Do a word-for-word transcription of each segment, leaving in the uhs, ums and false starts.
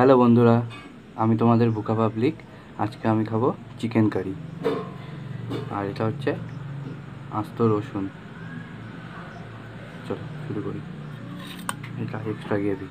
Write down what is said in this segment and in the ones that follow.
Hello বন্ধুরা, আমি তোমাদের বুকা পাবলিক। আজকে আমি খাবো চিকেন কারি, আর এটা হচ্ছে আস্ত রসুন। চলো শুরু করি। এটা এক্সট্রা গ্রেভি,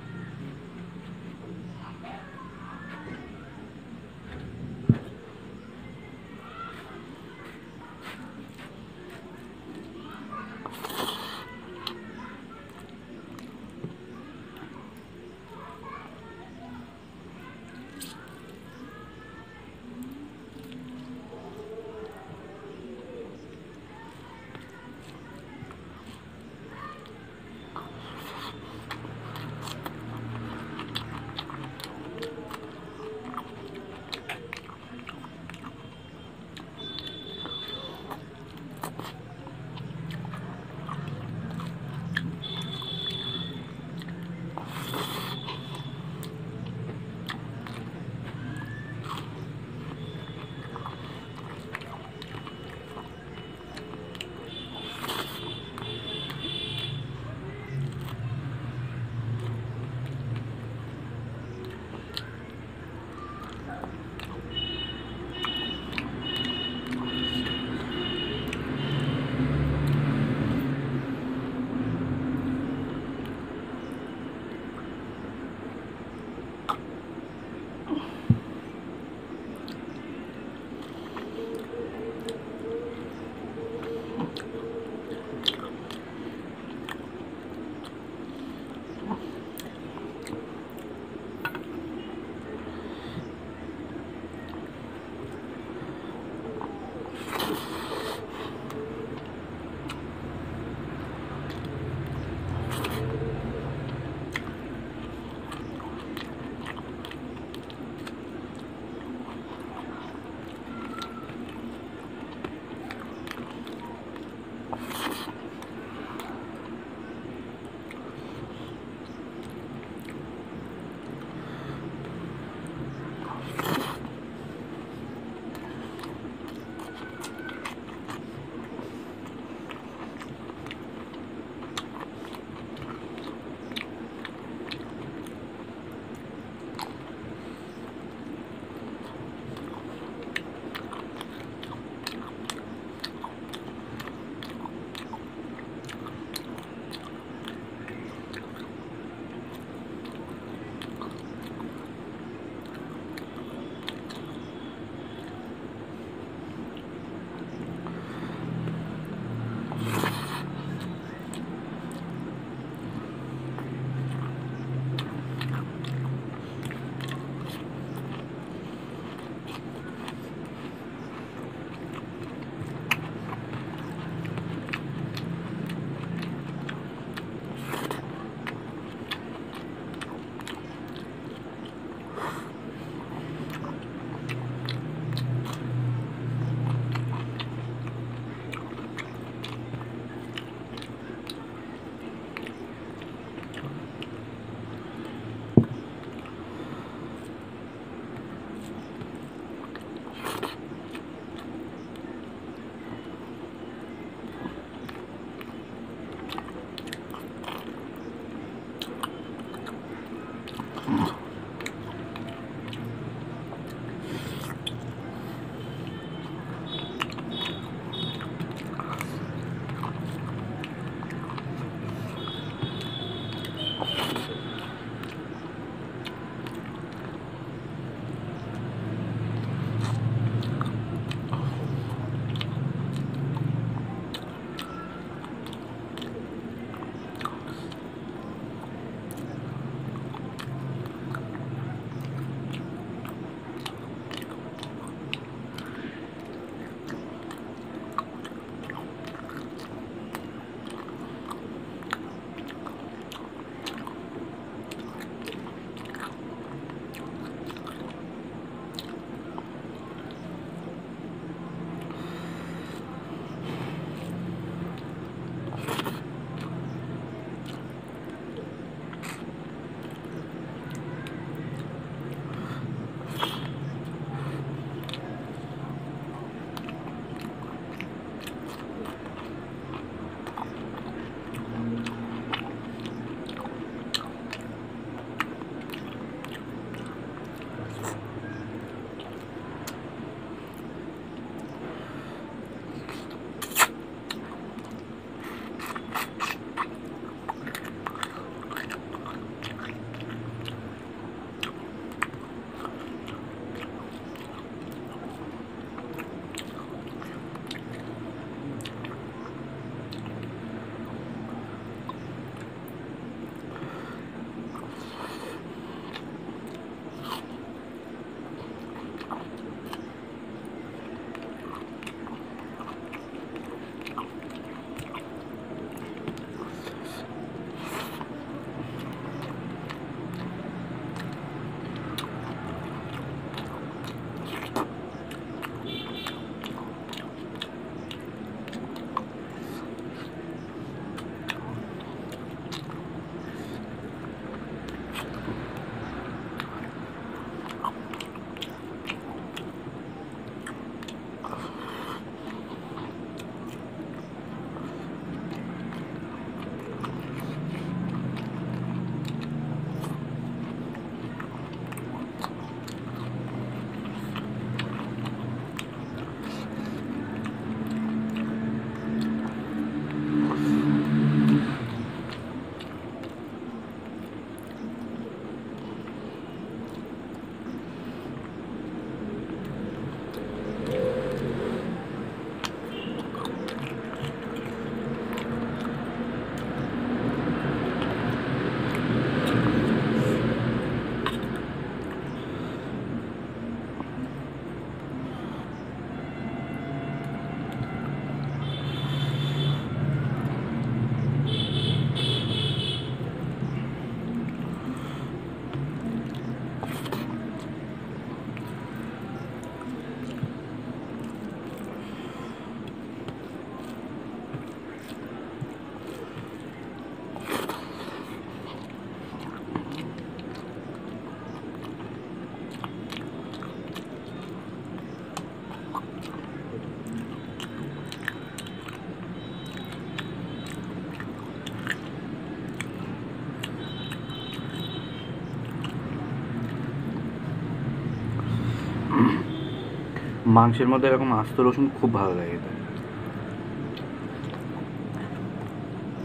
মাংসের মধ্যে এরকম আস্ত রসুন খুব ভালো লাগে, এটা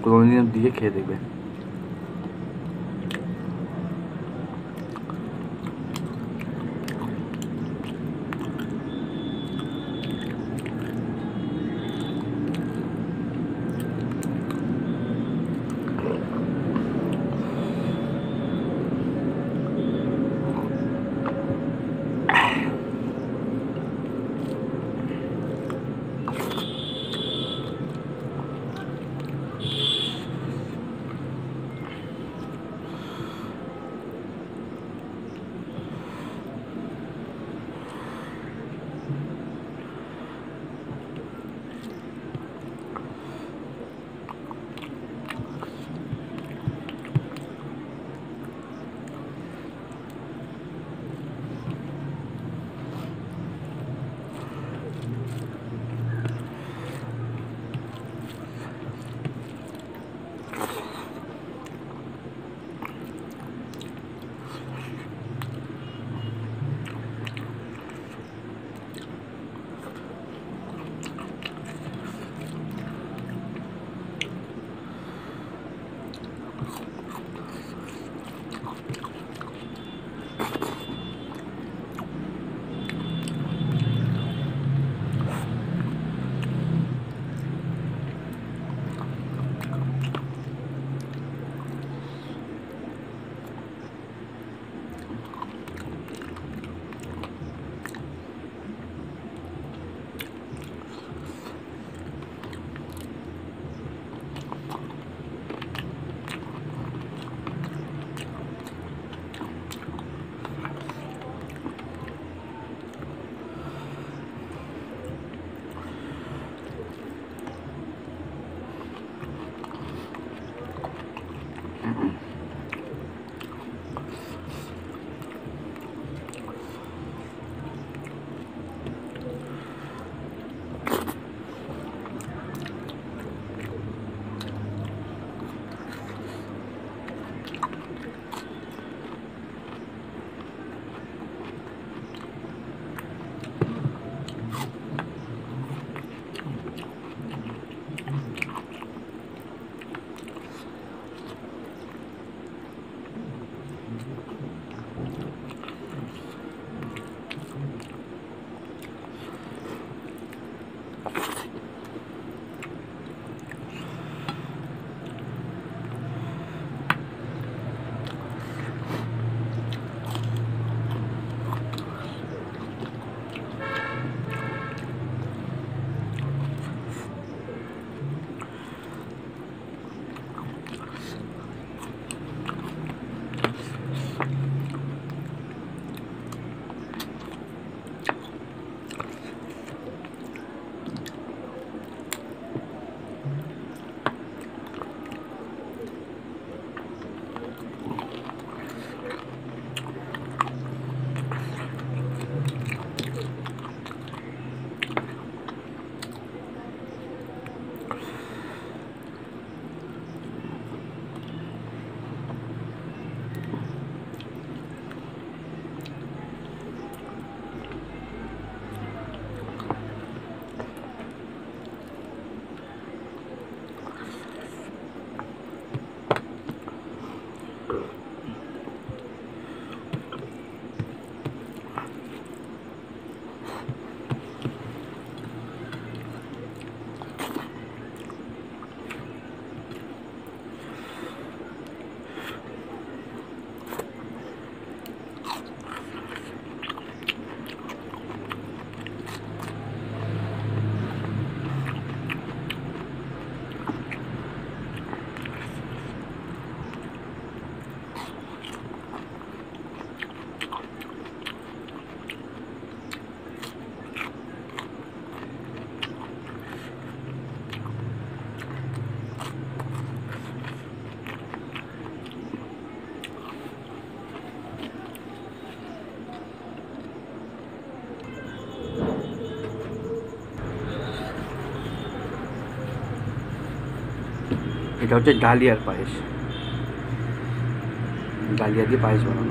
কোনোদিন দিয়ে খেয়ে দেখবে। এটা হচ্ছে ডালিয়ার পায়েস, ডালিয়া দিয়ে পায়েস বানানো।